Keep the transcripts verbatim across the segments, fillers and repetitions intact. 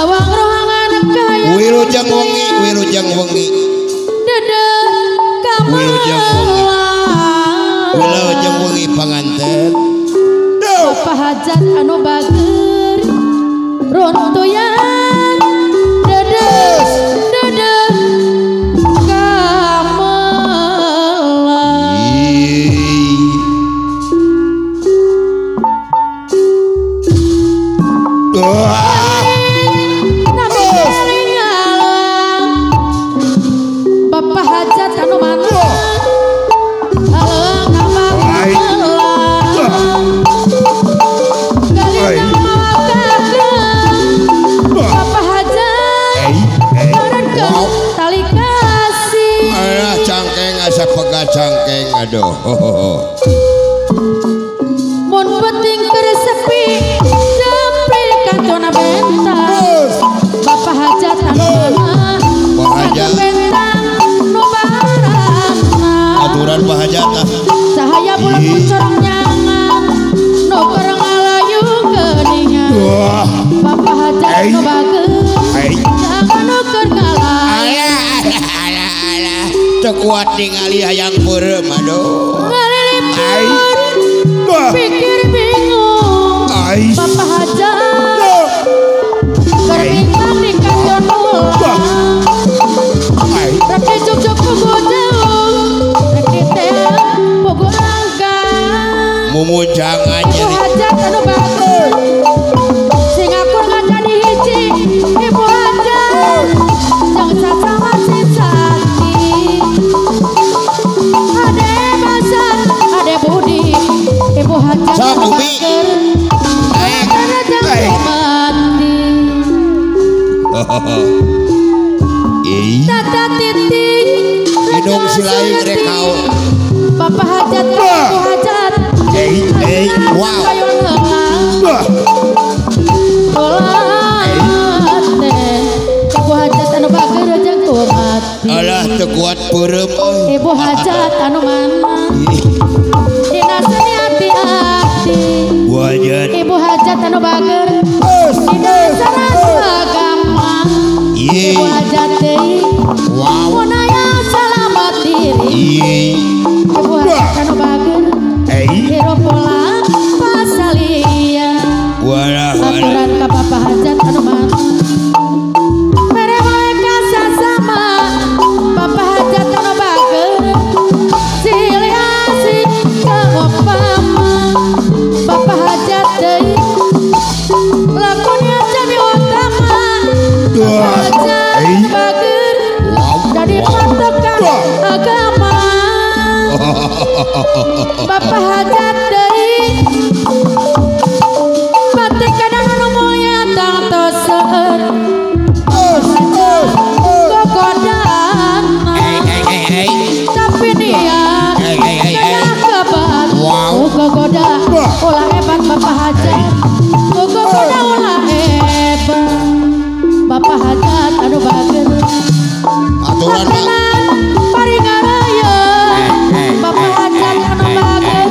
bawang rohangan kaya wirujang wengi wirujang wengi dedek kamala wirujang wengi panganten pahajat anu bager runtuyan dedek dedek kamala doa cangkeng aduh oh, oh, oh. Mun penting keresepi sampai kantona bentang bapak hajat mama bapak bentang nu barang aturan bapak hajat cahaya bulan mencorong nyangan nu barang alayu keningan bapak hajat nu bagus jangan ukur ngalah kuat ningali hayang peureum aduh ngalilipan pikir bingung bapak hajar berbintang di kantor pulang reki cucuk pugu jauh reki teang pugu langgang mumujang aja bapak hajar anu bagus singakur ngaca di hiji ibu hajar jangan cacawan secan sok umi naik naik tata titik hidung silai rekau bapak hajat bapak hajat eh eh wow olah teh bapak hajat anu bager jeung mati alah teu kuat peureum ibu hajat anu mana dinasani ibu hajat anu bager di dasar agama ibu hajat teh mun aya salamat diri ibu hajat anu bager hero pola pasalia aturan ka bapak hajat anu mana merewe kasasama bapak hajat anu bager silih asih kaopama bapak hajat deui lakonnya jadi utama bapak hajat bager jadi mantapkan agama bapak hajat deui mate kadang anu moyang tang tos seueur gogodaan tapi niat tengah kebat gogodaan ulah hebat bapak hajat gogoda ulah hebat bapak hajat anu bager aturan paringaraya bapak hajat anu bager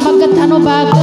Bagat anu bagat.